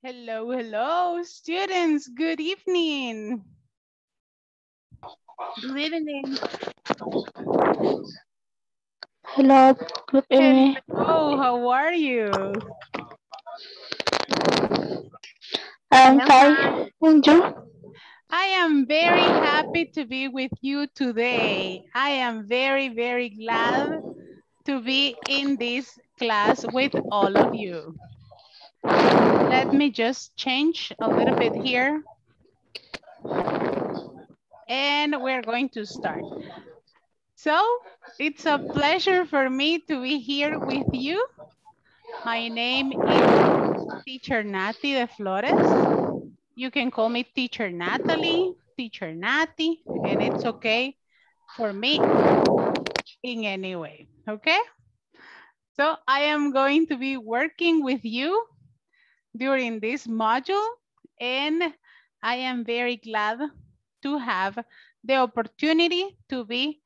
Hello, hello, students. Good evening. Good evening. Hello, good evening. Hello, how are you? I'm fine. And you? I am very happy to be with you today. I am very, very glad to be in this class with all of you. Let me just change a little bit here. And we're going to start. So it's a pleasure for me to be here with you. My name is Teacher Natalie De Flores. You can call me Teacher Natalie, Teacher Natty, and it's okay for me in any way, okay? So I am going to be working with you during this module, and I am very glad to have the opportunity to be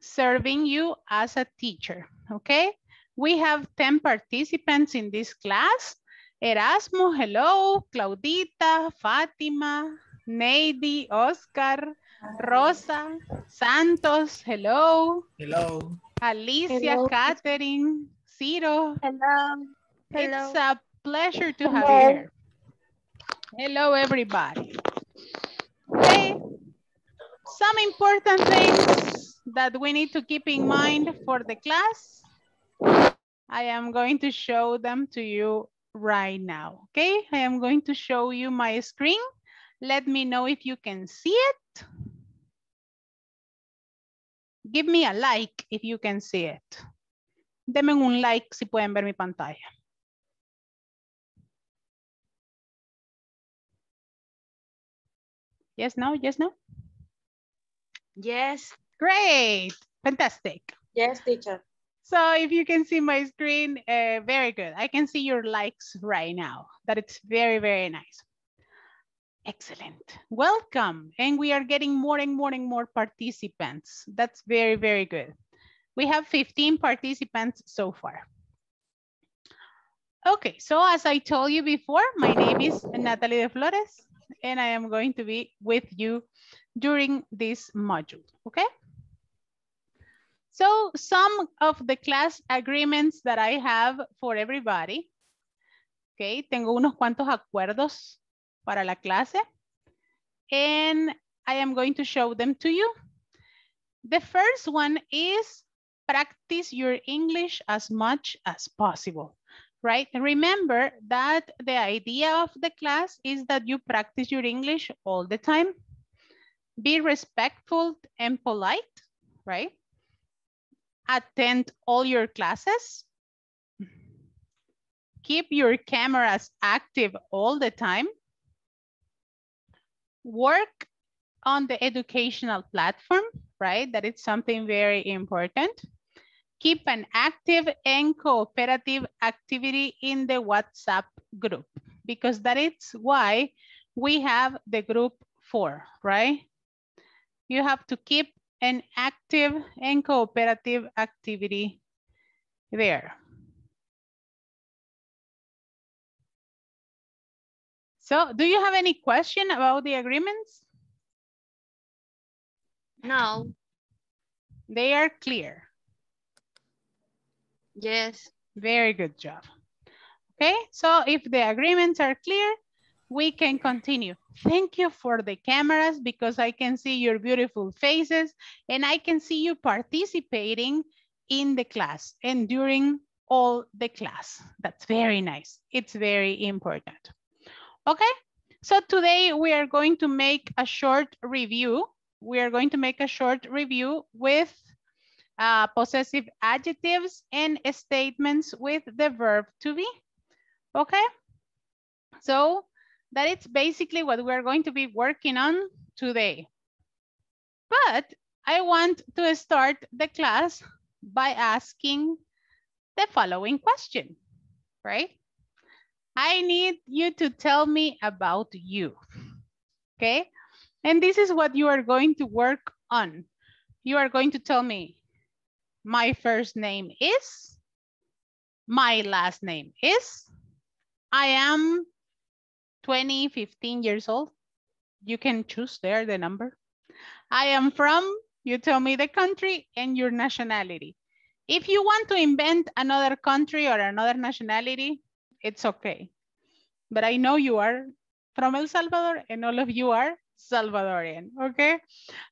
serving you as a teacher, okay? We have 10 participants in this class. Erasmo, hello, Claudita, Fatima, Neidy, Oscar, Rosa, Santos, hello. Hello. Alicia, hello. Catherine, Ciro. Hello. Hello. It's a pleasure to have you here. Hello, everybody. Okay. Some important things that we need to keep in mind for the class. I am going to show them to you right now, okay? I am going to show you my screen. Let me know if you can see it. Give me a like if you can see it. Denme un like si pueden ver mi pantalla. Yes, no, yes, no? Yes. Great, fantastic. Yes, teacher. So if you can see my screen, very good. I can see your likes right now. That it's very, very nice. Excellent, welcome. And we are getting more and more and more participants. That's very, very good. We have 15 participants so far. Okay, so as I told you before, my name is Natalie De Flores, and I am going to be with you during this module, okay? So some of the class agreements that I have for everybody, okay? Tengo unos cuantos acuerdos para la clase, and I am going to show them to you. The first one is practice your English as much as possible. Right? And remember that the idea of the class is that you practice your English all the time. Be respectful and polite, right? Attend all your classes. Keep your cameras active all the time. Work on the educational platform, right? That is something very important. Keep an active and cooperative activity in the WhatsApp group, because that is why we have the group for, right? You have to keep an active and cooperative activity there. So do you have any question about the agreements? No. They are clear. Yes. Very good job. Okay, so if the agreements are clear, we can continue. Thank you for the cameras, because I can see your beautiful faces and I can see you participating in the class and during all the class. That's very nice. It's very important. Okay, so today we are going to make a short review. We are going to make a short review with possessive adjectives and statements with the verb to be, okay? So that is basically what we're going to be working on today. But I want to start the class by asking the following question, right? I need you to tell me about you, okay? And this is what you are going to work on. You are going to tell me, my first name is, my last name is, I am 20, 15 years old. You can choose there the number. I am from, you tell me the country and your nationality. If you want to invent another country or another nationality, it's okay. But I know you are from El Salvador and all of you are Salvadorian, okay?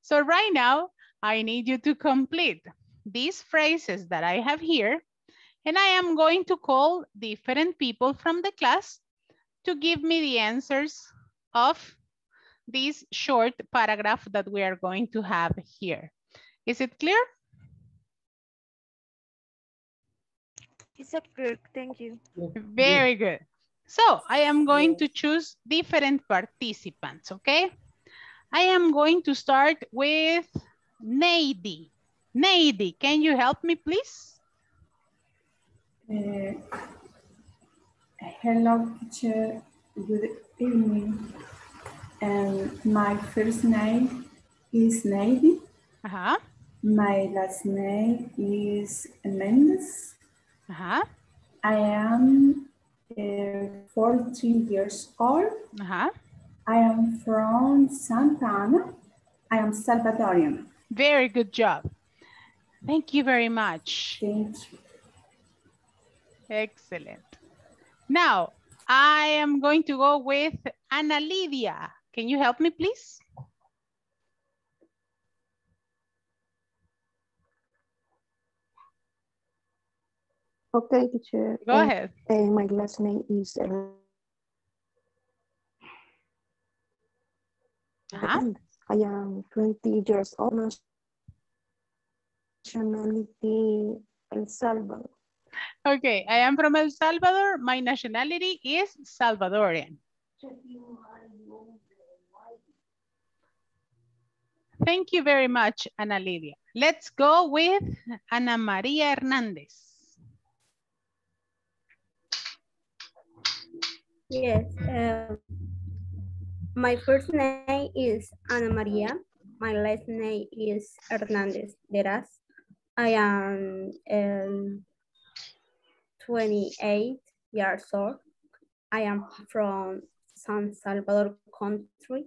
So right now, I need you to complete these phrases that I have here, and I am going to call different people from the class to give me the answers of this short paragraph that we are going to have here. Is it clear? It's clear, thank you. Very good. So I am going to choose different participants, okay? I am going to start with Neidy. Neidy, can you help me, please? Hello, teacher. Good evening. My first name is Neidy. Uh-huh. My last name is Mendes. Uh-huh. I am 14 years old. Uh-huh. I am from Santa Ana. I am Salvadorian. Very good job. Thank you very much. Thank you. Excellent. Now, I am going to go with Ana Lidia. Can you help me, please? Okay, teacher. Go ahead. My last name is... Uh-huh. I am 20 years old. Nationality El Salvador. Okay, I am from El Salvador. My nationality is Salvadorian. Thank you very much, Ana Lidia. Let's go with Ana Maria Hernandez. Yes, my first name is Ana Maria. My last name is Hernandez. I am 28 years old. I am from San Salvador country.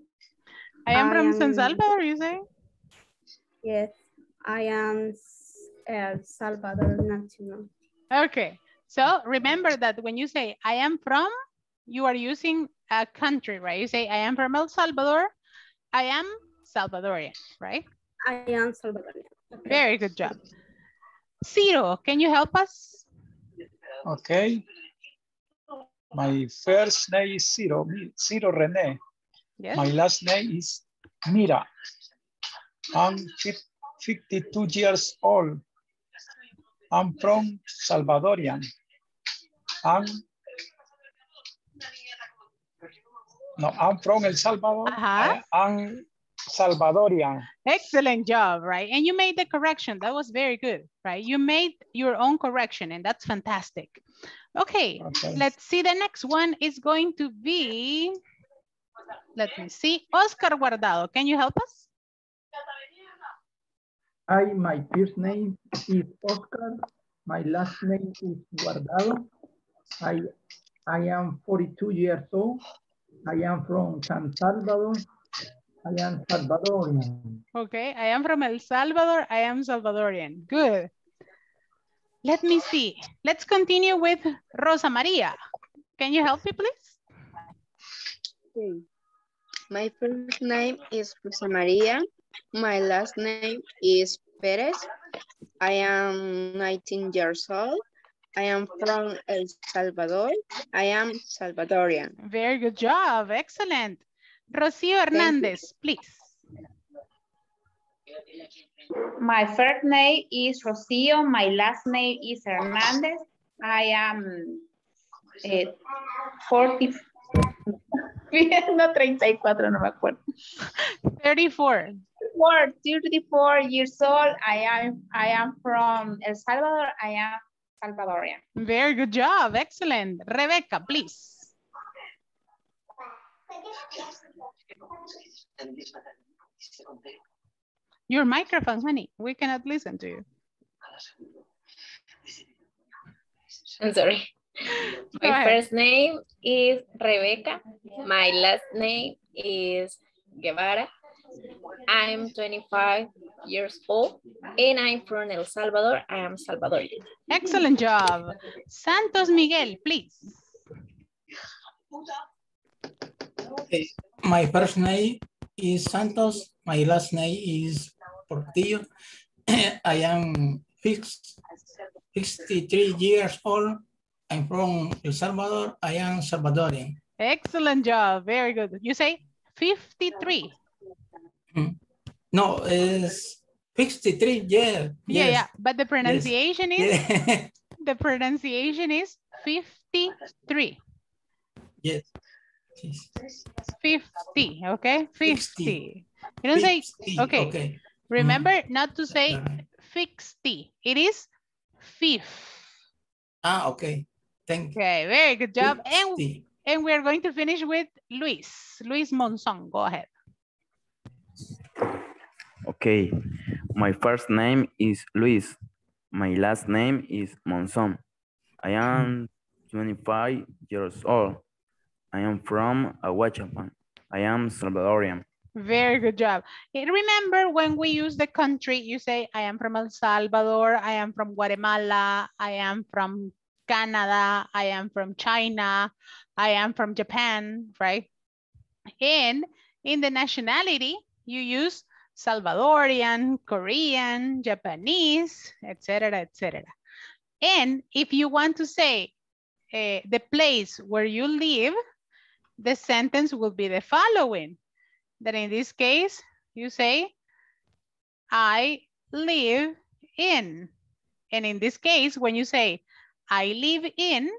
I am from San Salvador, you say? Yes, I am El Salvador national. Okay, so remember that when you say I am from, you are using a country, right? You say I am from El Salvador, I am Salvadorian, right? I am Salvadorian. Okay. Very good job. Ciro, can you help us? Okay. My first name is Ciro, Ciro René. Yes. My last name is Mira. I'm 52 years old. I'm from Salvadorian. I'm from El Salvador. Uh-huh. I'm Salvadorian. Excellent job, right? And you made the correction. That was very good, right? You made your own correction, and that's fantastic. Okay, let's see. The next one is going to be, let me see, Oscar Guardado. Can you help us? My first name is Oscar. My last name is Guardado. I am 42 years old. I am from San Salvador. I am Salvadorian. Okay, I am from El Salvador. I am Salvadorian. Good. Let me see. Let's continue with Rosa Maria. Can you help me, please? Okay. My first name is Rosa Maria. My last name is Perez. I am 19 years old. I am from El Salvador. I am Salvadorian. Very good job. Excellent. Rocio Hernandez, please. My first name is Rocio. My last name is Hernandez. I am 34 years old. I am from El Salvador. I am Salvadorian. Very good job. Excellent. Rebecca, please. Your microphone, honey. We cannot listen to you. I'm sorry. My first name is Rebecca. My last name is Guevara. I'm 25 years old and I'm from El Salvador. I am Salvadorian. Excellent job. Santos Miguel, please. Okay. My first name is Santos. My last name is Portillo. I am 63 years old. I'm from El Salvador. I am Salvadorian. Excellent job. Very good. You say 53. No, it's 63. Yeah. Yeah, yes. Yeah. But the pronunciation yes. is yeah. the pronunciation is 53. Yes. 50. Okay. 50. You don't 50. Say okay. Okay. Remember not to say 60. It is 50. Ah, okay. Thank you. Okay, very good job. 50. And we're going to finish with Luis. Luis Monzon, go ahead. Okay, my first name is Luis. My last name is Monzon. I am 25 years old. I am from Aguachapan. I am Salvadorian. Very good job. And remember when we use the country, you say, I am from El Salvador, I am from Guatemala, I am from Canada, I am from China, I am from Japan, right? And in the nationality, you use Salvadorian, Korean, Japanese, etc., etc. And if you want to say the place where you live, the sentence will be the following. That in this case, you say, I live in. And in this case, when you say, I live in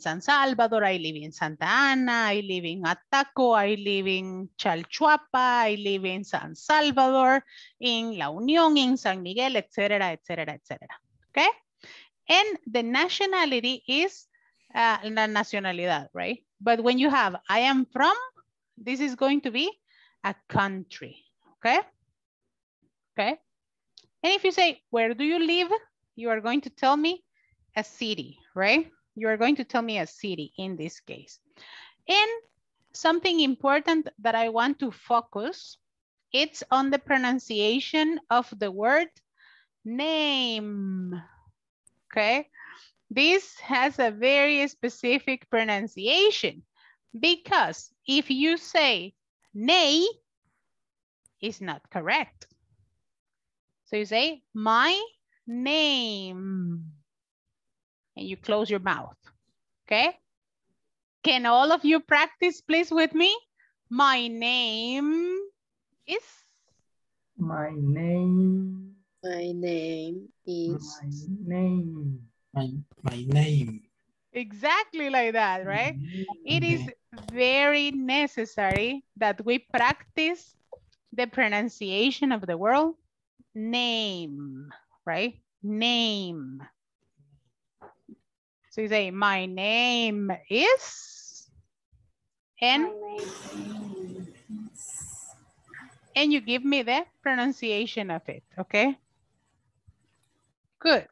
San Salvador, I live in Santa Ana, I live in Ataco, I live in Chalchuapa, I live in San Salvador, in La Union, in San Miguel, etc., etc., etc. Okay? And the nationality is la nacionalidad, right? But when you have, I am from, this is going to be a country, okay? Okay. And if you say, where do you live? You are going to tell me a city, right? You are going to tell me a city in this case. And something important that I want to focus, it's on the pronunciation of the word name, okay? This has a very specific pronunciation. Because if you say nay, it's not correct. So you say my name and you close your mouth, okay? Can all of you practice please with me? My name is? My name. My name is? My name. My name. Exactly like that, right? It is very necessary that we practice the pronunciation of the word name, right? Name. So you say, my name is, and you give me the pronunciation of it, okay? Good.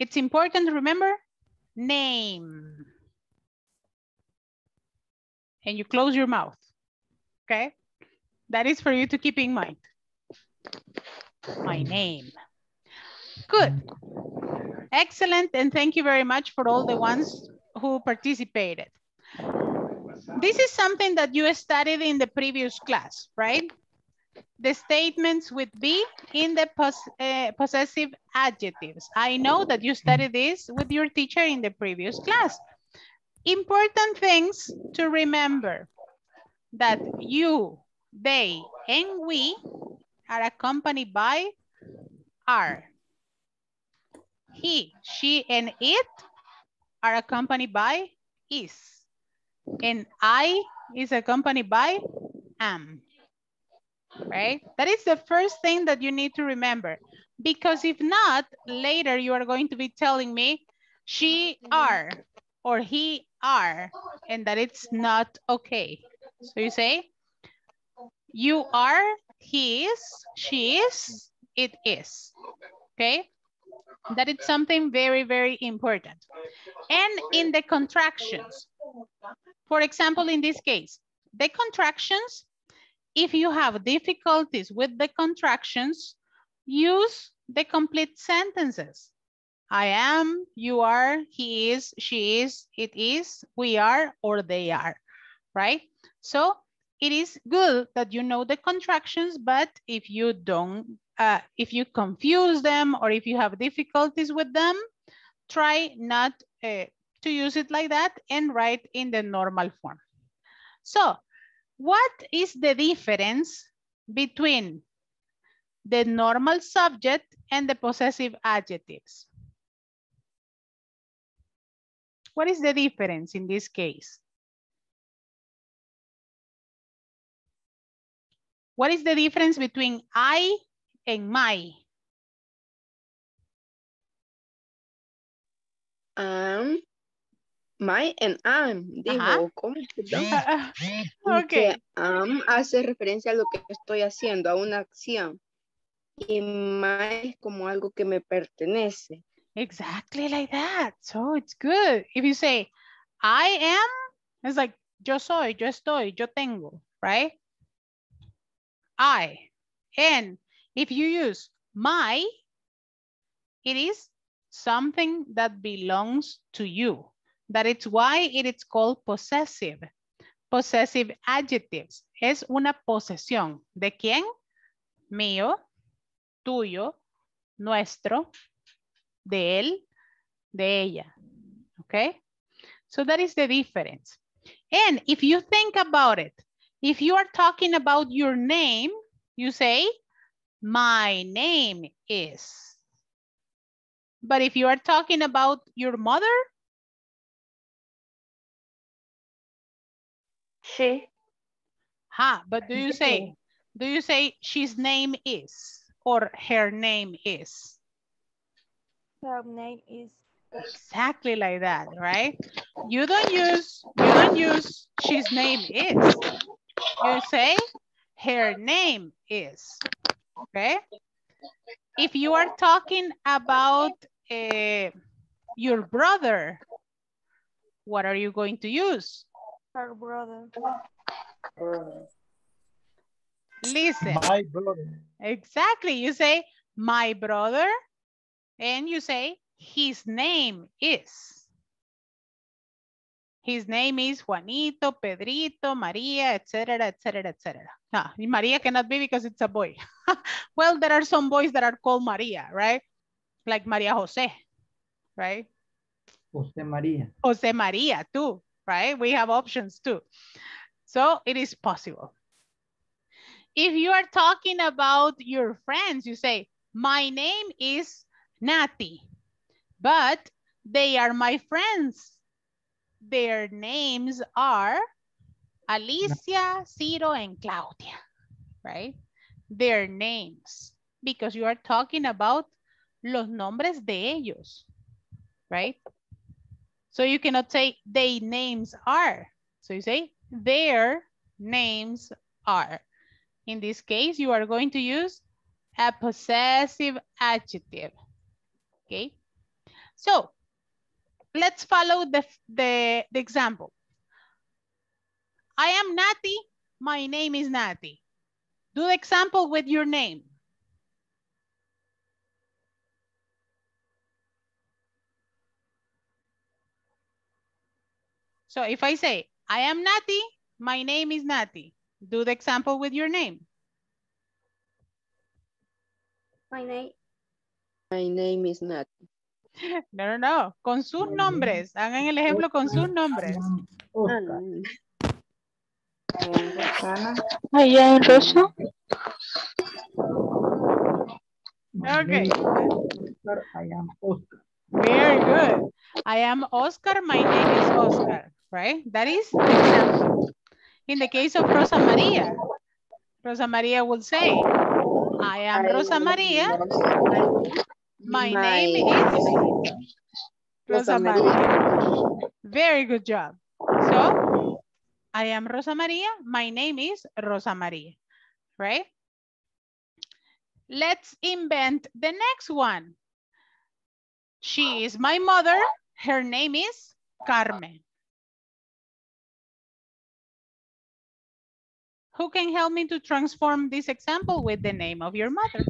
It's important to remember name. And you close your mouth, okay? That is for you to keep in mind. My name. Good. Excellent, and thank you very much for all the ones who participated. This is something that you studied in the previous class, right? The statements with be in the possessive adjectives. I know that you studied this with your teacher in the previous class. Important things to remember that you, they, and we are accompanied by are. He, she, and it are accompanied by is. And I is accompanied by am. Right? That is the first thing that you need to remember. Because if not, later you are going to be telling me, she are or he are, and that it's not okay. So you say, you are, he is, she is, it is. Okay? That is something very, very important. And in the contractions, for example, in this case, the contractions, if you have difficulties with the contractions, use the complete sentences. I am, you are, he is, she is, it is, we are, or they are, right? So it is good that you know the contractions, but if you don't, if you confuse them or if you have difficulties with them, try not to use it like that and write in the normal form. So what is the difference between the normal subject and the possessive adjectives? What is the difference in this case? What is the difference between I and my? My and am, digo, ¿cómo se okay. Am hace referencia a lo que estoy haciendo, a una acción. Y my es como algo que me pertenece. Exactly like that. So it's good. If you say, I am, it's like, yo soy, yo estoy, yo tengo, right? I. And if you use my, it is something that belongs to you. That is why it is called possessive. Possessive adjectives. Es una posesión. ¿De quién? Mío, tuyo, nuestro, de él, de ella, okay? So that is the difference. And if you think about it, if you are talking about your name, you say, my name is. But if you are talking about your mother, she. Ha, but do you say she's name is or her name is? Her name is. Exactly like that, right? You don't use she's name is. You say her name is, okay? If you are talking about your brother, what are you going to use? Her brother. Listen. My brother. Exactly, you say my brother. And you say, his name is. His name is Juanito, Pedrito, Maria, etc., etc., etc. Ah, Maria cannot be because it's a boy. Well, there are some boys that are called Maria, right? Like Maria Jose, right? Jose Maria. Jose Maria too, right? We have options too. So it is possible. If you are talking about your friends, you say, my name is Natty, but they are my friends. Their names are Alicia, Ciro, and Claudia, right? Their names, because you are talking about los nombres de ellos, right? So you cannot say they names are. So you say their names are. In this case, you are going to use a possessive adjective. Okay, so let's follow the example. I am Natty, my name is Natty. Do the example with your name. So if I say, I am Natty, my name is Natty. Do the example with your name. My name is Nat. No. Con sus nombres. Hagan el ejemplo con sus nombres. I am Rosa. Okay. I am Oscar. Very good. I am Oscar. My name is Oscar. Right? That is the example. In the case of Rosa Maria, Rosa Maria will say, I am Rosa Maria. My name is Rosa Maria. Very good job. So, I am Rosa Maria. My name is Rosa Maria, right? Let's invent the next one. She is my mother. Her name is Carmen. Who can help me to transform this example with the name of your mother?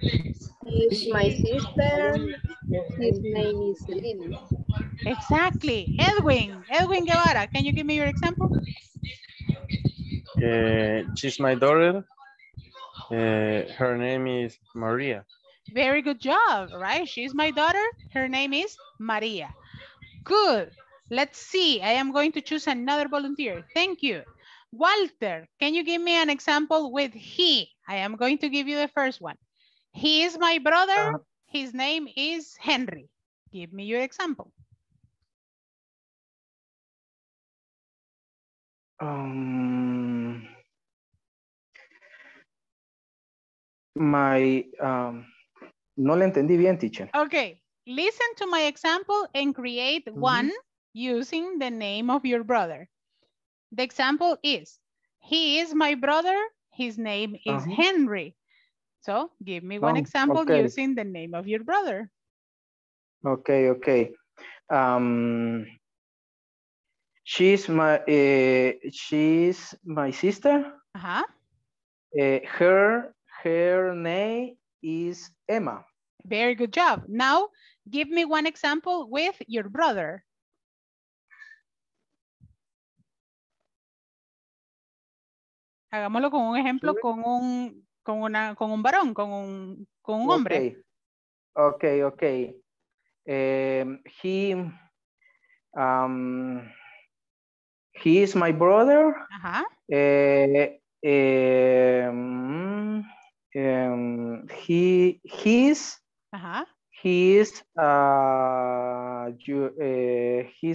It's my sister. His name is Selena. Exactly. Edwin. Edwin Guevara. Can you give me your example? She's my daughter. Her name is Maria. Very good job, right? She's my daughter. Her name is Maria. Good. Let's see. I am going to choose another volunteer. Thank you. Walter, can you give me an example with he? I am going to give you the first one. He is my brother. His name is Henry. Give me your example. No le entendí bien, teacher. Okay, listen to my example and create one using the name of your brother. The example is, he is my brother, his name is Henry. So give me one example using the name of your brother. Okay, okay. She's my sister. Her name is Emma. Very good job. Now give me one example with your brother. Hagámoslo con un ejemplo, con un varón, con un hombre. Okay, okay. He is my brother. His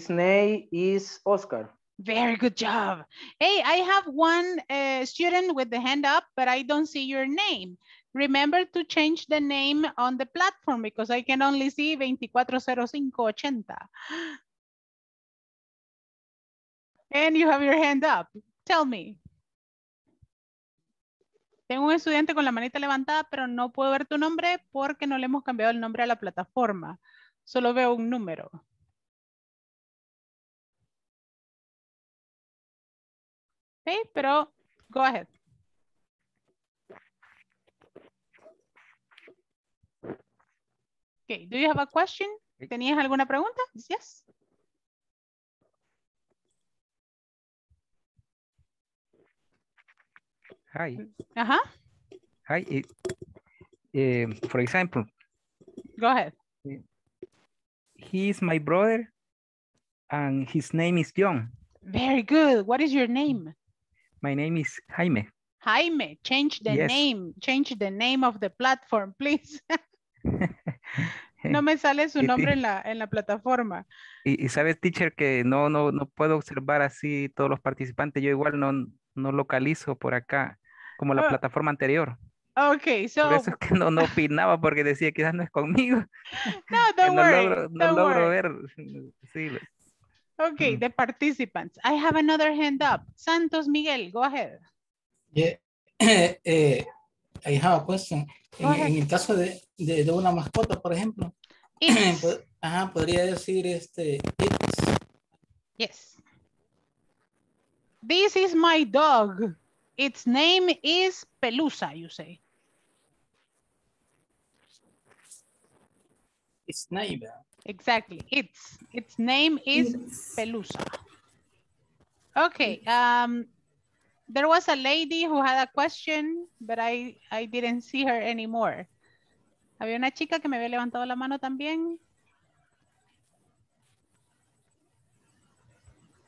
name is Oscar. Very good job. Hey, I have one student with the hand up, but I don't see your name. Remember to change the name on the platform because I can only see 240580. And you have your hand up. Tell me. Tengo un estudiante con la manita levantada, pero no puedo ver tu nombre porque no le hemos cambiado el nombre a la plataforma. Solo veo un número. Okay, pero go ahead. Okay, do you have a question? ¿Tenías alguna pregunta? Yes. Hi. Hi. For example. Go ahead. He is my brother and his name is John. Very good. What is your name? My name is Jaime. Jaime, change the name. Change the name of the platform, please. No me sale su nombre en la plataforma. Y sabes, teacher, que no puedo observar así todos los participantes. Yo igual no localizo por acá, como la plataforma anterior. Okay, so... Por eso es que no opinaba porque decía quizás no es conmigo. No, don't worry. No logro ver. Sí. Okay, the participants. I have another hand up. Santos Miguel, go ahead. Yeah. I have a question. En el caso de una mascota, por ejemplo. It's. Podría decir it's. Yes. This is my dog. Its name is Pelusa, you say. It's neighbor. Exactly. Its name is Pelusa. Okay. There was a lady who had a question, but I didn't see her anymore. Había una chica que me había levantado la mano también.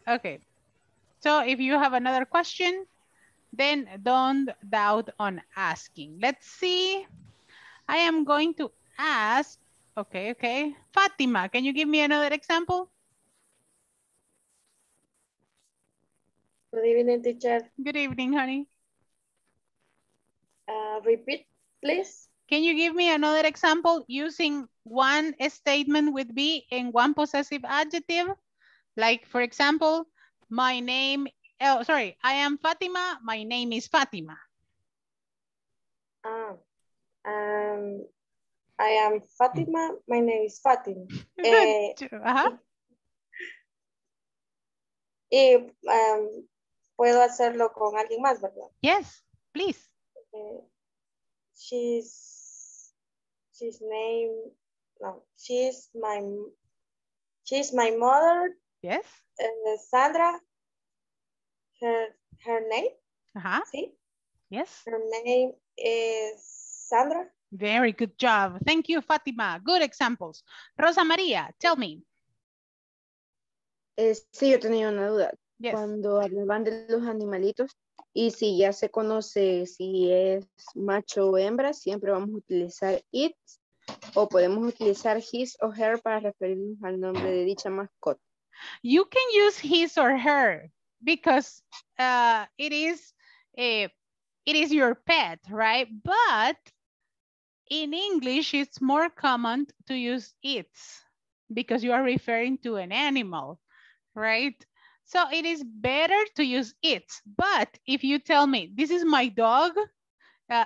Okay. So if you have another question, then don't doubt on asking. Let's see. I am going to ask. Okay, okay. Fatima, can you give me another example? Good evening, teacher. Good evening, honey. Repeat, please. Can you give me another example using one statement with be and one possessive adjective? Like, for example, I am Fatima. My name is Fatima. I am Fatima. My name is Fatima. Y puedo hacerlo con alguien más, ¿verdad? Yes, please. She's my mother. Yes. Sandra. Her name. Sí. Yes. Her name is Sandra. Very good job. Thank you, Fatima. Good examples. Rosa Maria, tell me. Sí, yo tenía una duda. Yes. Cuando hablaban de los animalitos y si ya se conoce si es macho o hembra, siempre vamos a utilizar it o podemos utilizar his o her para referirnos al nombre de dicha mascota. You can use his or her because it is your pet, right? But in English, it's more common to use its because you are referring to an animal, right? So it is better to use its. But if you tell me, this is my dog,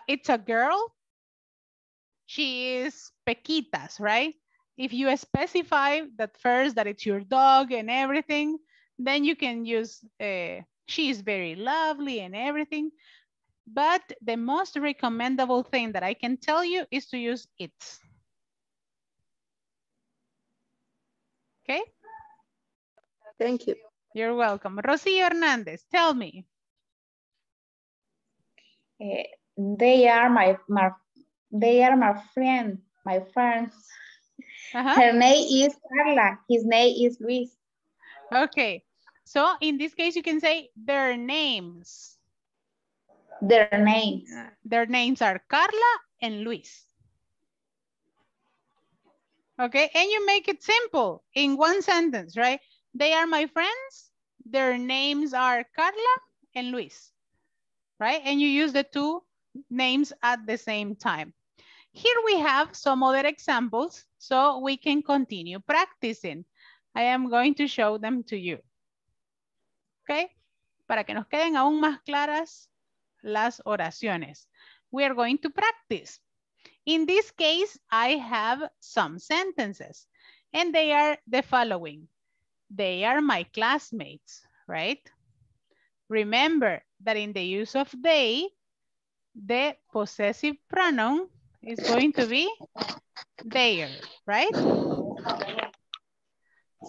it's a girl, she is Pequitas, right? If you specify that first, that it's your dog and everything, then you can use, she is very lovely and everything. But the most recommendable thing that I can tell you is to use its. Okay? Thank you. You're welcome. Rocio Hernandez, tell me. They are my friends. Her name is Carla. His name is Luis. Okay. So in this case, you can say their names. Their names. Their names are Carla and Luis. Okay, and you make it simple in one sentence, right? They are my friends. Their names are Carla and Luis, right? And you use the two names at the same time. Here we have some other examples so we can continue practicing. I am going to show them to you. Okay, para que nos queden aún más claras las oraciones. We are going to practice. In this case, I have some sentences and they are the following. They are my classmates, right? Remember that in the use of they, the possessive pronoun is going to be their, right?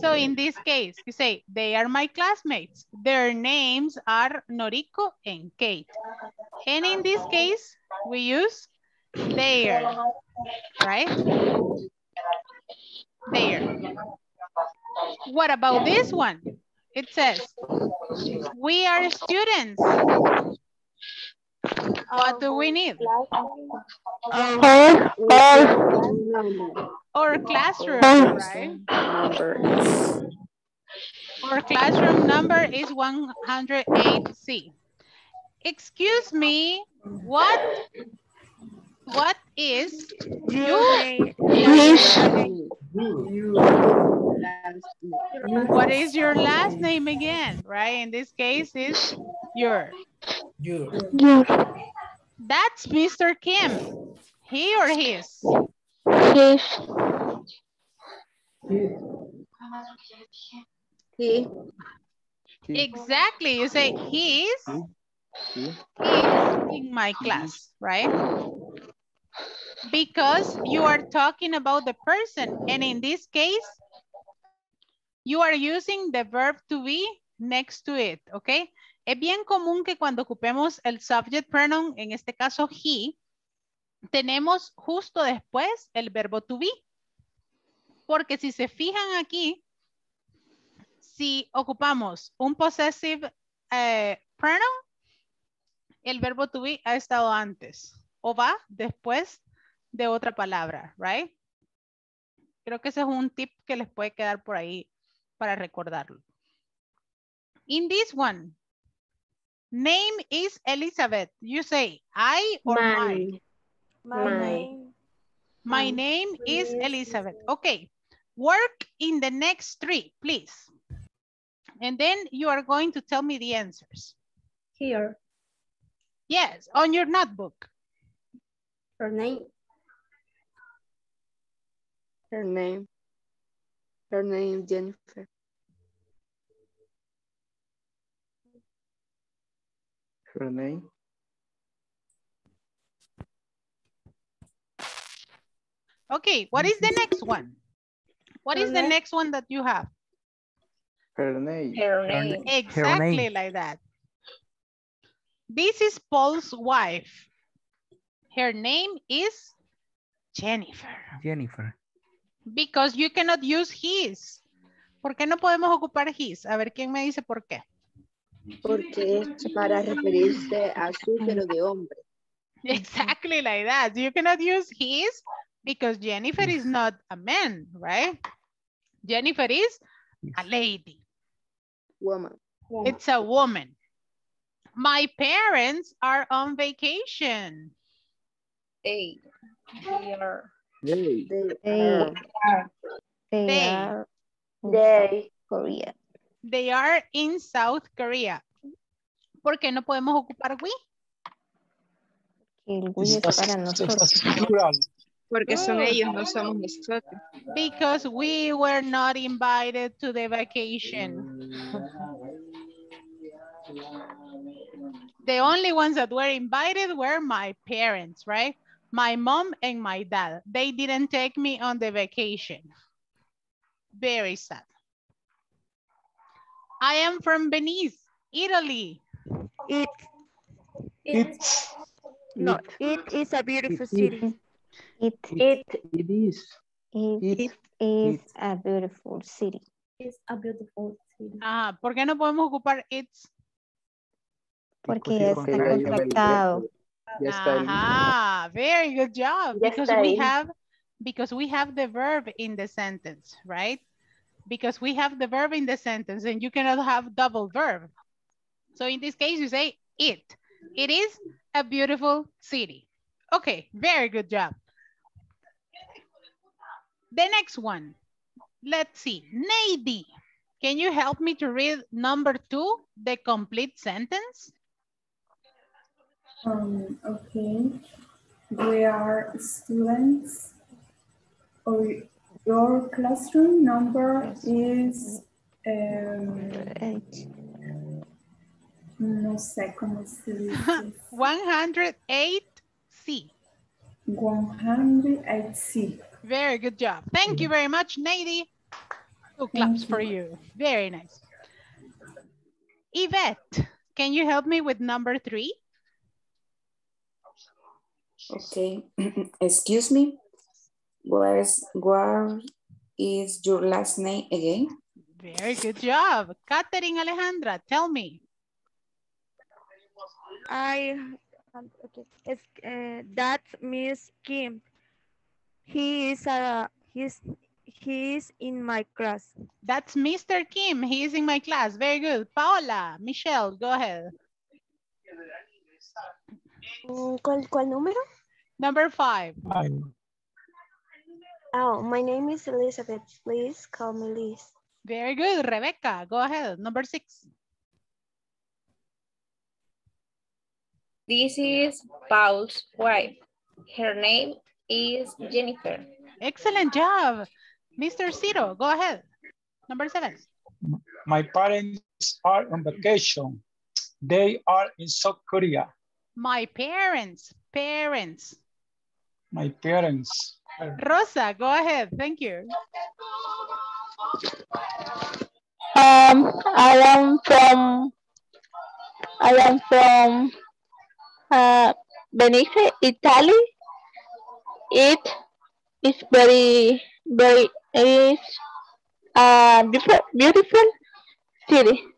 So in this case, you say, they are my classmates. Their names are Noriko and Kate. And in this case, we use their, right? Their. What about this one? It says, we are students. What do we need? Or classroom, right? Or classroom number is 108C. Excuse me, what is your name? What is your last name again, right? In this case, it's your. That's Mr. Kim. He or his? His. He. Exactly. You say he is in my class, right? Because you are talking about the person, and in this case, you are using the verb to be next to it, okay? Es bien común que cuando ocupemos el subject pronoun, en este caso he, tenemos justo después el verbo to be. Porque si se fijan aquí, si ocupamos un possessive pronoun, el verbo to be ha estado antes o va después de otra palabra, right? Creo que ese es un tip que les puede quedar por ahí para recordarlo. In this one, name is Elizabeth. You say I or mine. My name is Elizabeth. Okay. Work in the next three, please. And then you are going to tell me the answers. Here. Yes, on your notebook. Her name. Her name Jennifer. Her name? Okay, what is the next one? What is the next one that you have? Her name. Exactly like that. This is Paul's wife. Her name is Jennifer. Jennifer. Because you cannot use his. ¿Por qué no podemos ocupar his? A ver, ¿quién me dice por qué? Porque es para referirse a su, pero de hombre. Exactly like that. You cannot use his because Jennifer is not a man, right? Jennifer is a lady. Woman. It's a woman. My parents are on vacation. They are in South Korea. ¿Por qué no podemos ocupar we? El we es para nosotros. Porque son ellos, no somos nosotros. Because we were not invited to the vacation. The only ones that were invited were my parents, right? My mom and my dad. They didn't take me on the vacation. Very sad. I am from Venice, Italy. It is a beautiful city. It is a beautiful city. It's a beautiful city. Ah, ¿por qué no podemos ocupar it's? Porque está contractado. Ah, very good job. Because we have the verb in the sentence, right? Because we have the verb in the sentence and you cannot have double verb. So in this case, you say it. It is a beautiful city. Okay, very good job. The next one. Let's see. Neidy, can you help me to read number 2, the complete sentence? Okay. We are students. Your classroom number is... no sé cómo se dice. 108C. 108C. Very good job. Thank you very much, Neidy. Two claps for you. Very nice. Yvette, can you help me with number 3? Okay. Excuse me. Where is your last name again? Very good job. Catherine Alejandra, tell me. That's Miss Kim. He is in my class. That's Mr. Kim. He is in my class. Very good. Paola, Michelle, go ahead. ¿Cuál número? Number 5. Oh, my name is Elizabeth. Please call me Liz. Very good. Rebecca, go ahead. Number 6. This is Paul's wife. Her name is Jennifer. Excellent job. Mr. Ciro, go ahead. Number 7. My parents are on vacation. They are in South Korea. My parents. Parents. My parents. Rosa, go ahead. Thank you. I am from Venice, Italy. It is very beautiful city.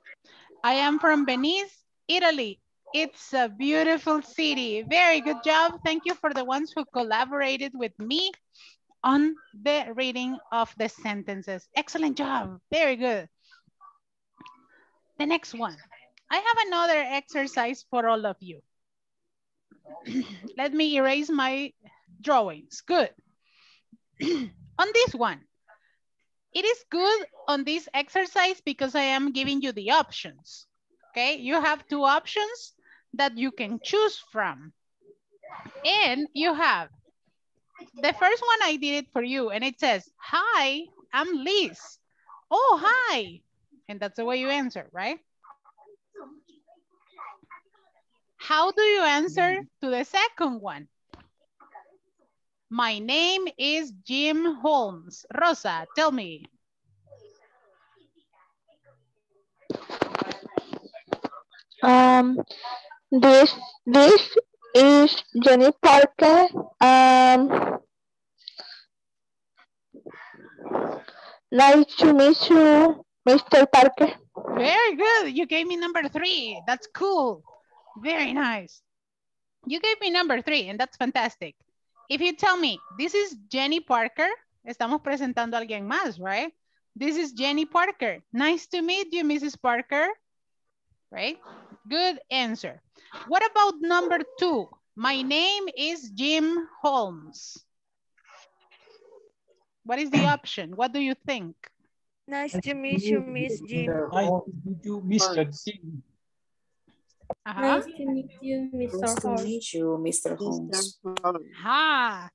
I am from Venice, Italy. It's a beautiful city. Very good job. Thank you for the ones who collaborated with me on the reading of the sentences. Excellent job. Very good. The next one. I have another exercise for all of you. Let me erase my drawings. Good. On this one, it is good on this exercise because I am giving you the options. Okay, you have 2 options that you can choose from. And you have The first one I did it for you, and it says, hi, I'm Liz. Oh, hi. And that's the way you answer, right? How do you answer to the second one? My name is Jim Holmes. Rosa, tell me. This is Jenny Parker. Nice to meet you, Mr. Parker. Very good. You gave me number 3. That's cool. Very nice. You gave me number 3, and that's fantastic. If you tell me, this is Jenny Parker, estamos presentando a alguien más, right? This is Jenny Parker. Nice to meet you, Mrs. Parker. Right? Good answer. What about number 2? My name is Jim Holmes. What is the option? What do you think? Nice to meet you, Miss Jim. Nice to meet you, Mr. Jim. Nice to meet you, Mr. Holmes. Nice to meet you, Mr. Holmes. Ha!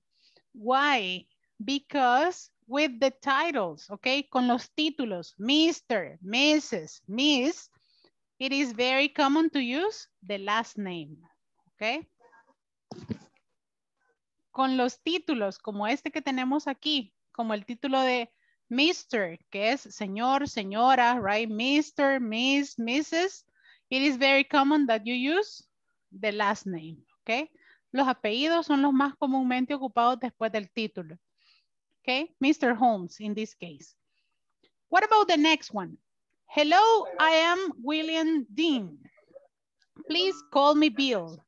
Why? Because with the titles, okay? Con los títulos, Mr., Mrs., Miss, it is very common to use the last name, okay? Con los títulos, como este que tenemos aquí, como el título de Mr., que es señor, señora, right? Mr., Miss, Mrs., it is very common that you use the last name, okay? Los apellidos son los más comúnmente ocupados después del título, okay? Mr. Holmes in this case. What about the next one? Hello, I am William Dean. Please call me Bill.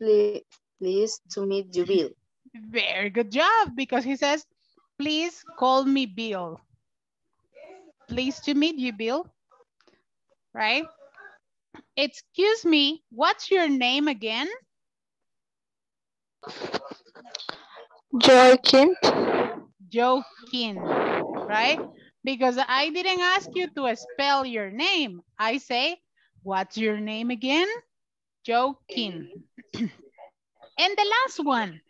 Please to meet you, Bill. Very good job, because he says, please call me Bill. Pleased to meet you, Bill. Right? Excuse me, what's your name again? Joaquin. Joaquin, right? Because I didn't ask you to spell your name. I say, what's your name again? Joaquin. And the last one,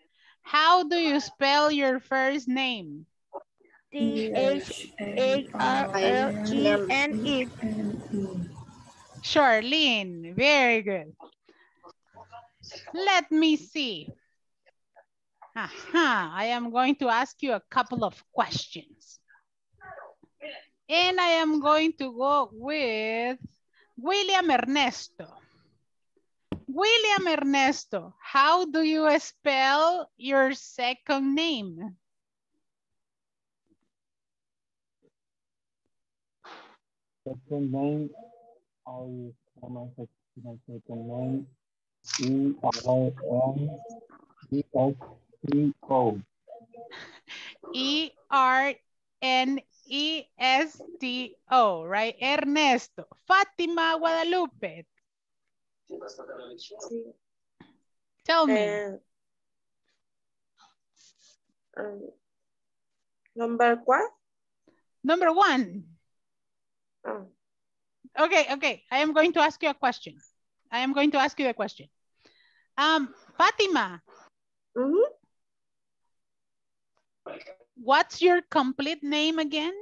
how do you spell your first name? T-H-A-R-L-E-N-E. Charlene, very good. Let me see. Aha, I am going to ask you a couple of questions. And I am going to go with William Ernesto. William Ernesto, how do you spell your second name? Second name, I will call my second name E-R-N-E-S-T-O. E-R-N-E-S-T-O, right? Ernesto. Fatima Guadalupe. Tell me. Number what? Number 1. Oh. Okay, okay. I am going to ask you a question. I am going to ask you a question. Fatima. Mm-hmm. What's your complete name again?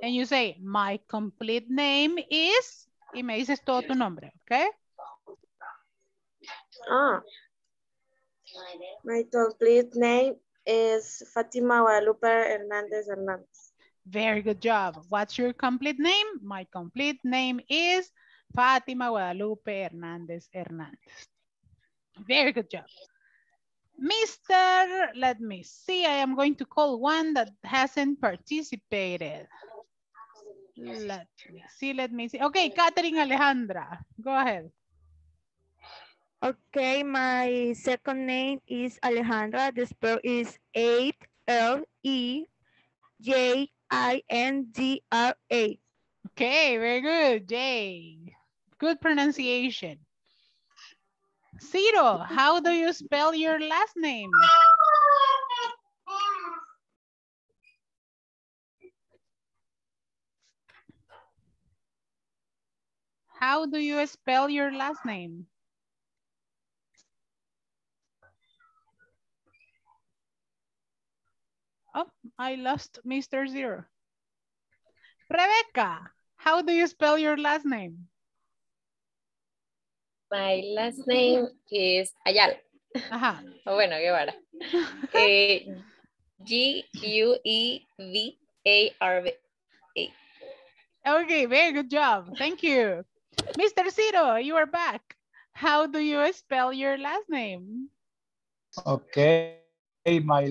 And you say, my complete name is, y me dices todo tu nombre, okay? My complete name is Fatima Guadalupe Hernandez Hernandez. Very good job. What's your complete name? My complete name is Fatima Guadalupe Hernandez Hernandez. Very good job. Mr., let me see. I am going to call one that hasn't participated. Let me see, let me see. Okay, Catherine Alejandra, go ahead. Okay, my second name is Alejandra. The spell is A-L-E-J-I-N-D-R-A. Okay, very good, J. Good pronunciation. Ciro, how do you spell your last name? How do you spell your last name? Oh, I lost Mr. Zero. Rebecca, how do you spell your last name? My last name is Ayala. Ajá. Oh, bueno, Guevara. G-U-E-V-A-R-A. Okay, very good job. Thank you. Mr. Ciro, you are back. How do you spell your last name? Okay. Hey, my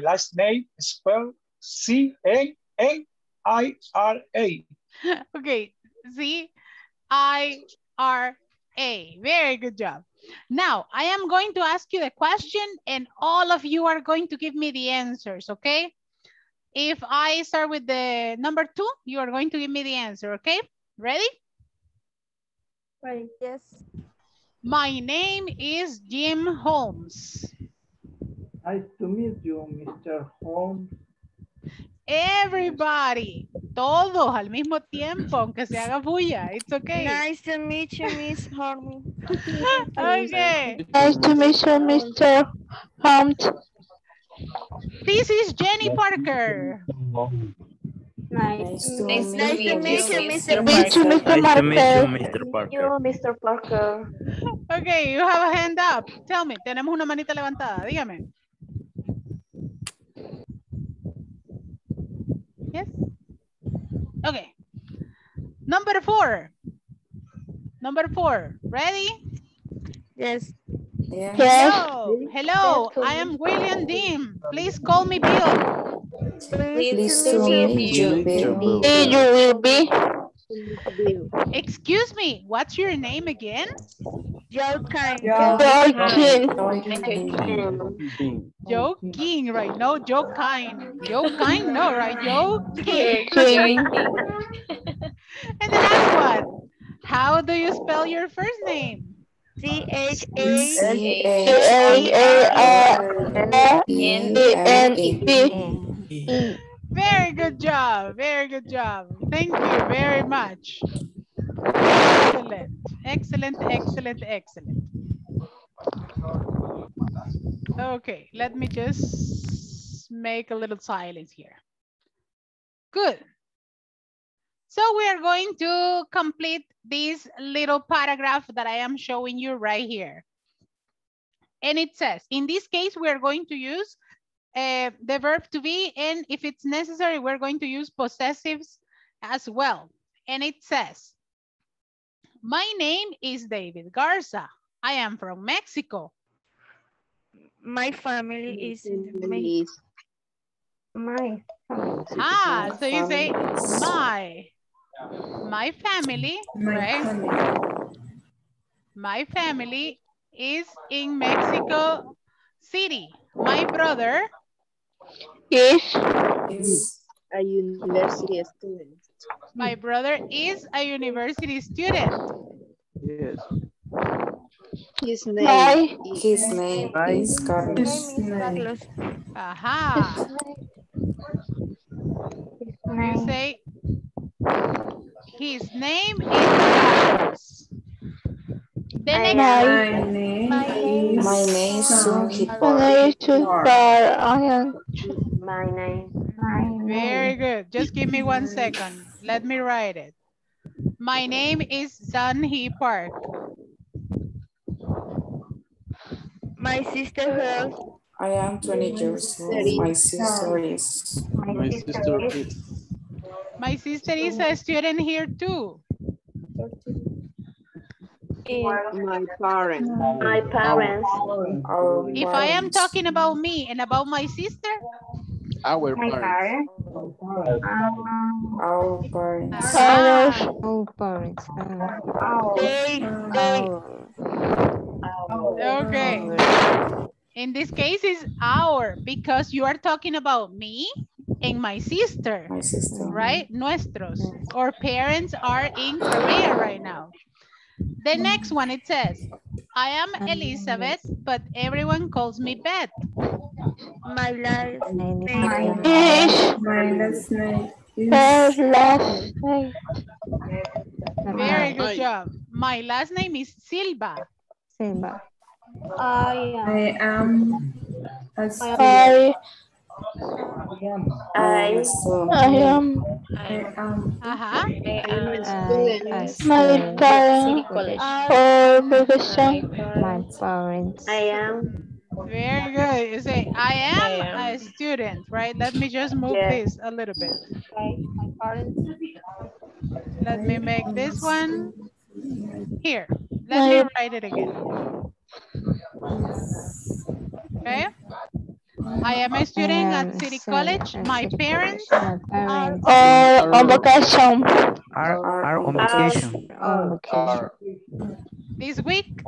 last name is spelled C-A-A-I-R-A. Okay, C-I-R-A. Very good job. Now, I am going to ask you the question and all of you are going to give me the answers, okay? If I start with the number 2, you are going to give me the answer, okay? Ready? Ready, yes. My name is Jim Holmes. Nice to meet you, Mr. Holmes. Everybody, todos al mismo tiempo, aunque se haga bulla. It's okay. Nice to meet you, Miss Holmes. Okay. Nice to meet you, Mr. Holmes. This is Jenny Parker. Nice to meet you, Mr. Parker. Okay, you have a hand up. Tell me, tenemos una manita levantada, dígame. Yes? Okay. Number 4. Ready? Yes. Yes. Hello, I am William Dean. Please call me Bill. Please meet you. Excuse me, what's your name again? Joaquin, right? No, Joaquin. Joaquin, no, right? Joaquin. And the last one. How do you spell your first name? C-H-A-A-R-N-E-N-E-T. Very good job. Very good job. Thank you very much. Excellent. Excellent, excellent, excellent. Okay, let me just make a little silence here. Good. So we are going to complete this little paragraph that I am showing you right here. And it says, in this case, we are going to use the verb to be, and if it's necessary, we're going to use possessives as well. And it says, my name is David Garza. I am from Mexico. My family is in Mexico. My family. Ah, so you say my family, right? My family is in Mexico City. My brother is a university student. My brother is a university student. Yes. His name is Carlos. Aha. You say his name is Carlos. My name is Soo Hee Park. Very good. Just give me 1 second. Let me write it. My name is Soo Hee Park. My sister has. I am 20 years old. My sister is. My sister is a student here too. My parents. If I am talking about me and about my sister, our parents. Okay. In this case, it's our, because you are talking about me and my sister. My sister. Right? Nuestros. Our parents are in Korea right now. The next one, it says, I am Elizabeth, but everyone calls me Beth. My last name. Very good job. My last name is Silva. Silva. I am. I am. My parents. My parents. I am. Very good. You say, I am a student, right? Let me just move this a little bit. Okay. My parents. Let me make this one here. Let me write it again. Okay. I am a student at City College. My parents are on vacation. Are on vacation. This week.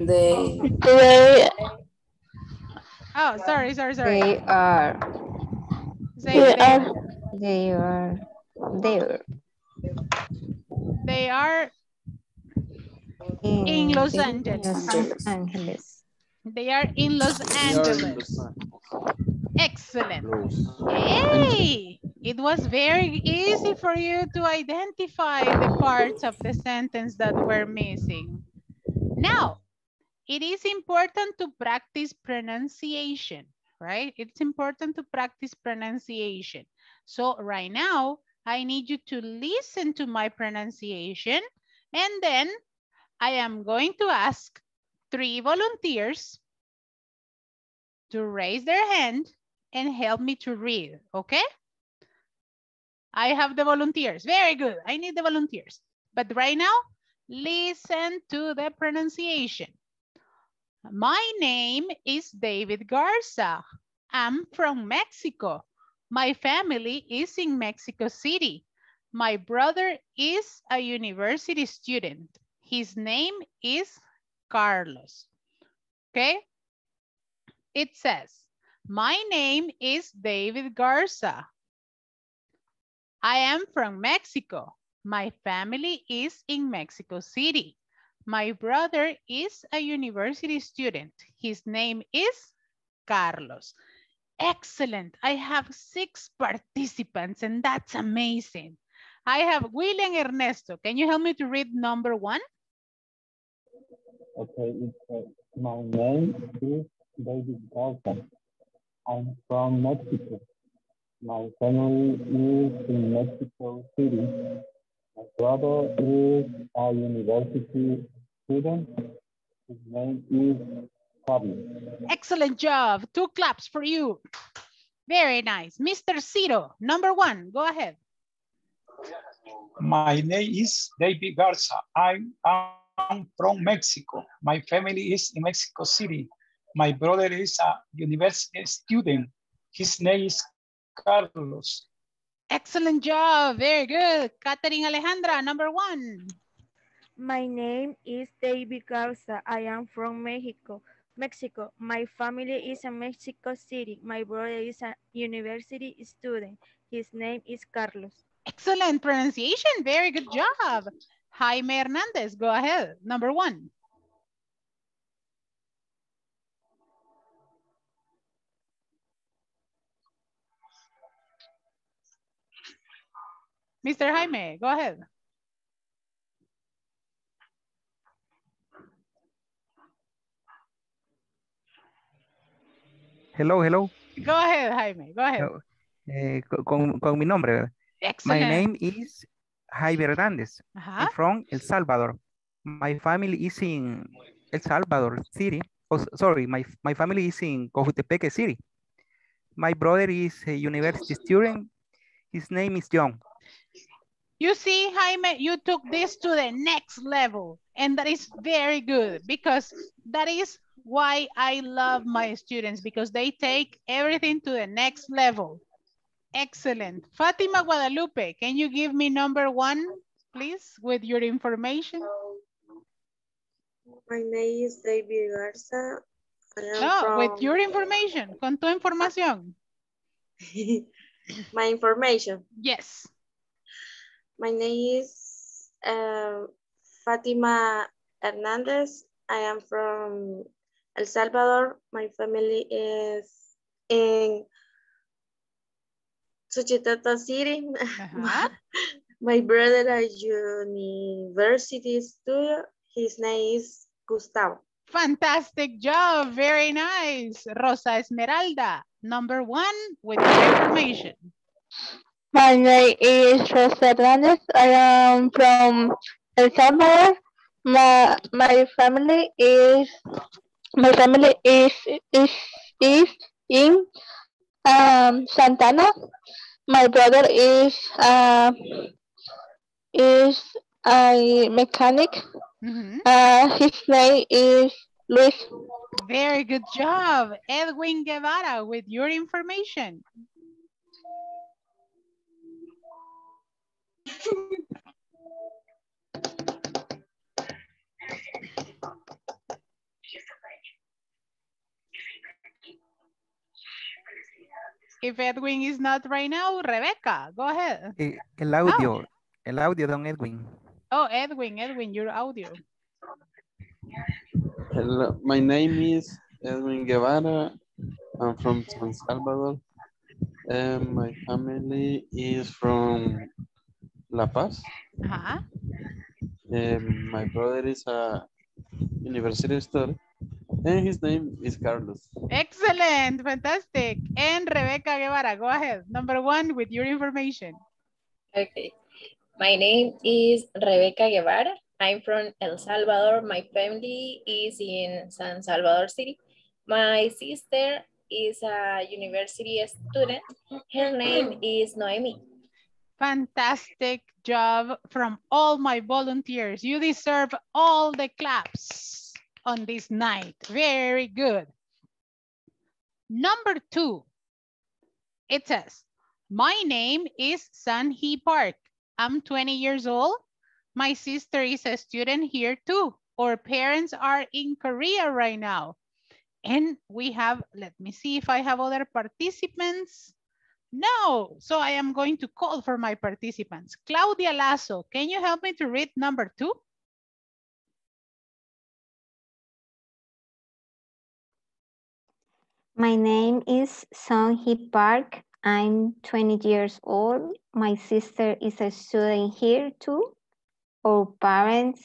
They. Oh, sorry. They are. They are in Los Angeles. They are in Los Angeles. Excellent. Hey, it was very easy for you to identify the parts of the sentence that were missing. Now, it is important to practice pronunciation, right? It's important to practice pronunciation. So right now, I need you to listen to my pronunciation, and then I am going to ask 3 volunteers to raise their hand and help me to read, okay? I have the volunteers. Very good. I need the volunteers. But right now, listen to the pronunciation. My name is David Garza. I'm from Mexico. My family is in Mexico City. My brother is a university student. His name is Carlos. Okay? It says, my name is David Garza. I am from Mexico. My family is in Mexico City. My brother is a university student. His name is Carlos. Excellent. I have 6 participants, and that's amazing. I have William Ernesto. Can you help me to read number 1? Okay, my name is David Garza. I'm from Mexico. My family is in Mexico City. My brother is a university student. His name is Carlos. Excellent job. 2 claps for you. Very nice. Mr. Ciro, number 1, go ahead. My name is David Garza. I'm from Mexico. My family is in Mexico City. My brother is a university student. His name is Carlos. Excellent job. Very good. Catherine Alejandra, number 1. My name is David Garza. I am from Mexico. My family is in Mexico City. My brother is a university student. His name is Carlos. Excellent pronunciation. Very good job. Jaime Hernandez, go ahead. Number 1. Mr. Jaime, go ahead. Hello. Go ahead, Jaime, go ahead. Con mi nombre, ¿verdad? Excellent. My name is Jaime Hernandez. I'm from El Salvador. My family is in El Salvador City. Oh, sorry, my family is in Cojutepeque City. My brother is a university student. His name is John. You see, Jaime, you took this to the next level, and that is very good, because that is why I love my students, because they take everything to the next level. Excellent. Fatima Guadalupe, can you give me number 1, please, with your information? My name is David Garza. With your information, con tu información. My information? Yes. My name is Fatima Hernandez. I am from El Salvador. My family is in Suchitata City. Uh-huh. My brother is a university student. His name is Gustavo. Fantastic job. Very nice. Rosa Esmeralda, number one with information. My name is Rosa Hernandez. I am from El Salvador. My family is in Santa Ana. My brother is a mechanic. Mm-hmm. His name is Luis. Very good job. Edwin Guevara with your information. If Edwin is not right now, Rebecca, go ahead. El audio, don Edwin. Oh, Edwin, your audio. Hello, my name is Edwin Guevara. I'm from San Salvador. And my family is from La Paz. Uh-huh. And my brother is a university student. And his name is Carlos. Excellent, fantastic. And Rebecca Guevara, go ahead. Number one with your information. Okay. My name is Rebecca Guevara. I'm from El Salvador. My family is in San Salvador City. My sister is a university student. Her name is Noemi. Fantastic job from all my volunteers. You deserve all the claps on this night. Very good. Number two, it says, my name is Soo Hee Park. I'm 20 years old. My sister is a student here too. Our parents are in Korea right now. And we have, let me see if I have other participants. No, so I am going to call for my participants. Claudia Lazo, can you help me to read number two? My name is Soo Hee Park. I'm 20 years old. My sister is a student here too. Our parents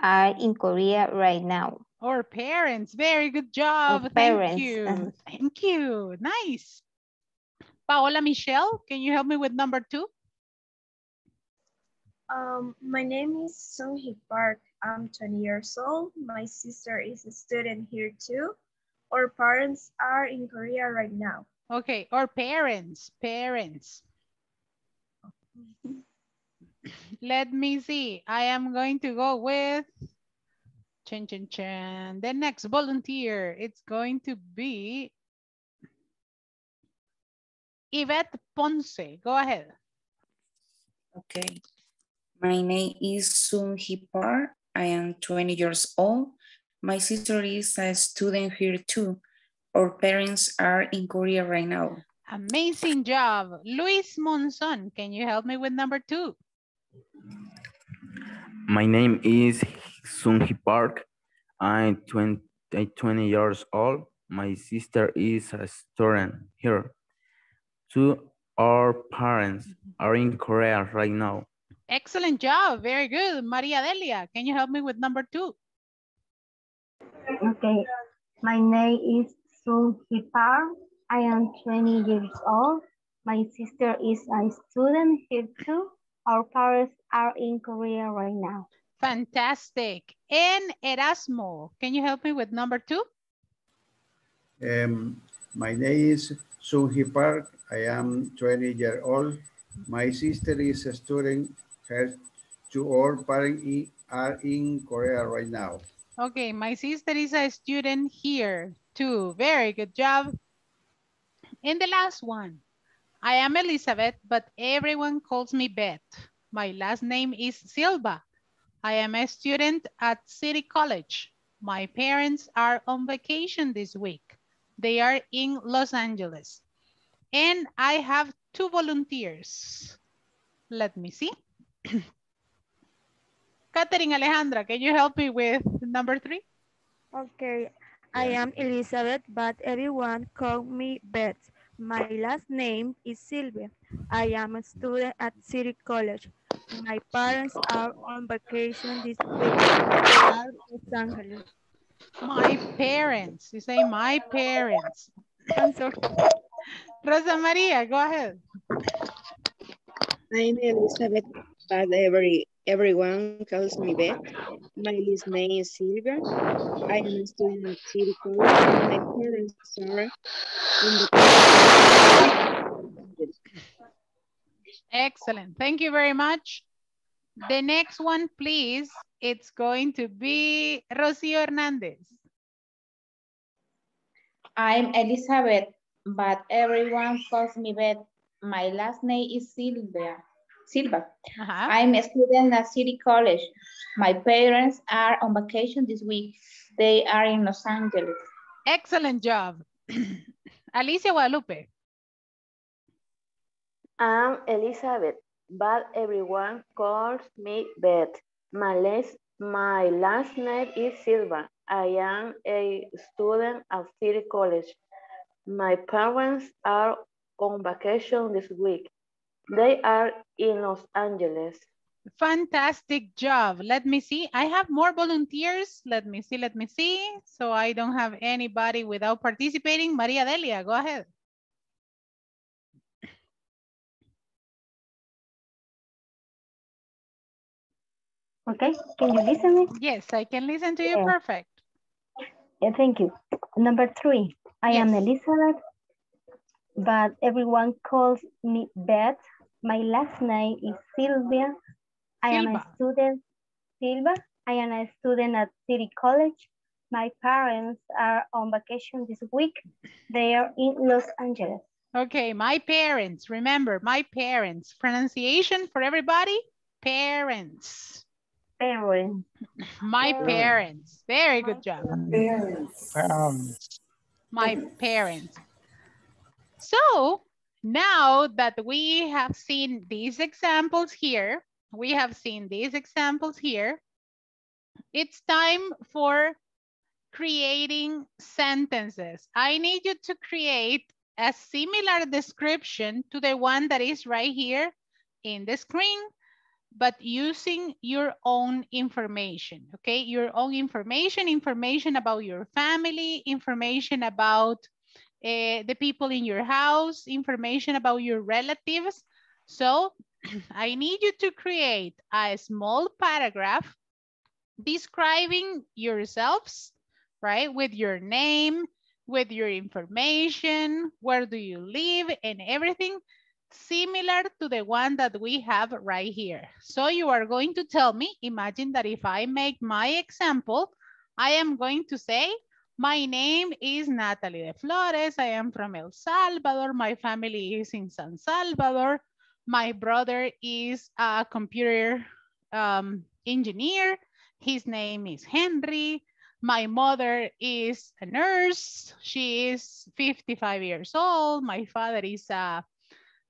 are in Korea right now. Our parents, very good job. Thank you. Nice. Paola Michelle, can you help me with number two? My name is Soo Hee Park. I'm 20 years old. My sister is a student here too. Our parents are in Korea right now. Okay, our parents. Let me see. I am going to go with the next volunteer. It's going to be Yvette Ponce. Go ahead. Okay. My name is Soo Hee Park. I am 20 years old. My sister is a student here too. Our parents are in Korea right now. Amazing job. Luis Monzon, can you help me with number two? My name is Soo Hee Park. I'm 20 years old. My sister is a student here. Two, our parents are in Korea right now. Excellent job. Very good. Maria Delia, can you help me with number two? Okay, my name is Soo Hee Park. I am 20 years old. My sister is a student here too. Our parents are in Korea right now. Fantastic. And Erasmo, can you help me with number two? My name is Soo Hee Park. I am 20 years old. My sister is a student here too. Our parents are in Korea right now. Okay, my sister is a student here too. Very good job. And the last one. I am Elizabeth, but everyone calls me Beth. My last name is Silva. I am a student at City College. My parents are on vacation this week. They are in Los Angeles. And I have two volunteers. Let me see. Catherine Alejandra, can you help me with number three? Okay, I am Elizabeth, but everyone calls me Beth. My last name is Silva. I am a student at City College. My parents are on vacation this week in Los Angeles. My parents. You say my parents. I'm sorry. Rosa Maria, go ahead. I'm Elizabeth, but everyone calls me Beth. My last name is Silva. I am a student at City College. My parents are in the Excellent. Thank you very much. The next one, please. It's going to be Rocio Hernandez. I'm Elizabeth, but everyone calls me Beth. My last name is Silva. I'm a student at City College. My parents are on vacation this week. They are in Los Angeles. Excellent job. Alicia Guadalupe. I'm Elizabeth, but everyone calls me Beth. My last name is Silva. I am a student at City College. My parents are on vacation this week. They are in Los Angeles. Fantastic job. Let me see. I have more volunteers. Let me see. So I don't have anybody without participating. Maria Delia, go ahead. Okay, can you listen to me? Yes, I can listen to you. Yeah. Perfect. Yeah, thank you. Number 3, I am Elizabeth, but everyone calls me Beth. My last name is Silvia. I am a student at City College. My parents are on vacation this week. They are in Los Angeles. Okay, my parents. Remember, my parents. Pronunciation for everybody, parents. Parents. My parents. Very good job. My parents. So now that we have seen these examples here, it's time for creating sentences. I need you to create a similar description to the one that is right here in the screen, but using your own information, okay? Your own information about your family, information about the people in your house, information about your relatives. So I need you to create a small paragraph describing yourselves, right? With your name, with your information, where do you live and everything, similar to the one that we have right here. So you are going to tell me, imagine that if I make my example, I am going to say, my name is Natalie De Flores. I am from El Salvador. My family is in San Salvador. My brother is a computer engineer. His name is Henry. My mother is a nurse. She is 55 years old. My father is an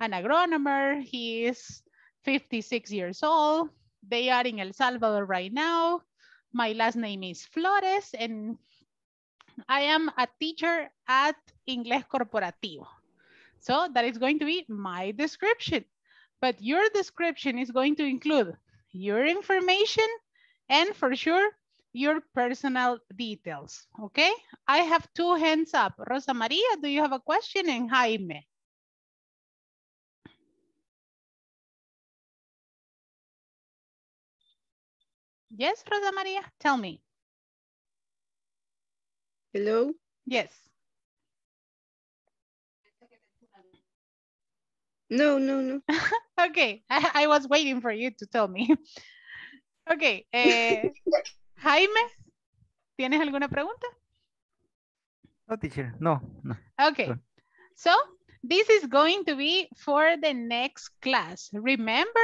agronomer. He is 56 years old. They are in El Salvador right now. My last name is Flores, and I am a teacher at Inglés Corporativo. So that is going to be my description. But your description is going to include your information and for sure, your personal details, okay? I have 2 hands up. Rosa Maria, do you have a question? And Jaime. Yes, Rosa Maria, tell me. Hello? Yes. No. Okay, I was waiting for you to tell me. Okay, Jaime, ¿tienes alguna pregunta? No, teacher, no. Okay, sorry. So this is going to be for the next class. Remember,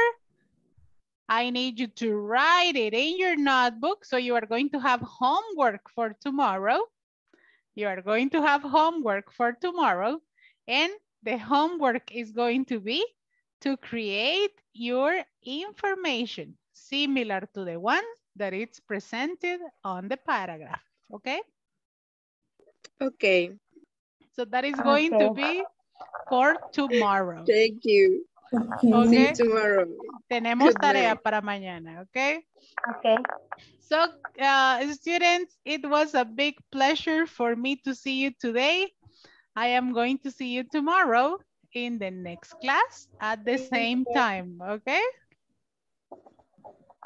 I need you to write it in your notebook, so you are going to have homework for tomorrow. And the homework is going to be to create your information similar to the one that it's presented on the paragraph, okay? Okay. So that is going to be for tomorrow. Thank you. Okay. See you tomorrow. Tenemos tarea para mañana, okay? Okay. So, students, it was a big pleasure for me to see you today. I am going to see you tomorrow in the next class at the same time, okay?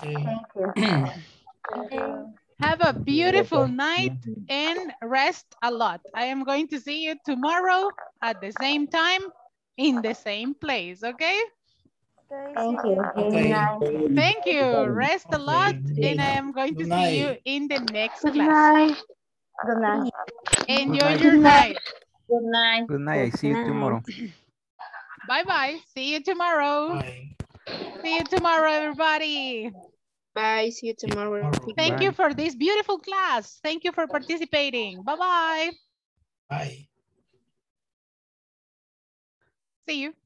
Thank you. Have a beautiful night and rest a lot. I am going to see you tomorrow at the same time in the same place, okay? Thank you. Thank you. Rest a lot and I am going to see you in the next class. Good night. Enjoy your night. Good night. Good night. I see you tomorrow. Bye-bye. See you tomorrow. Bye. See you tomorrow, everybody. Bye. See you tomorrow. Thank you for this beautiful class. Thank you for participating. Bye-bye. Bye. See you.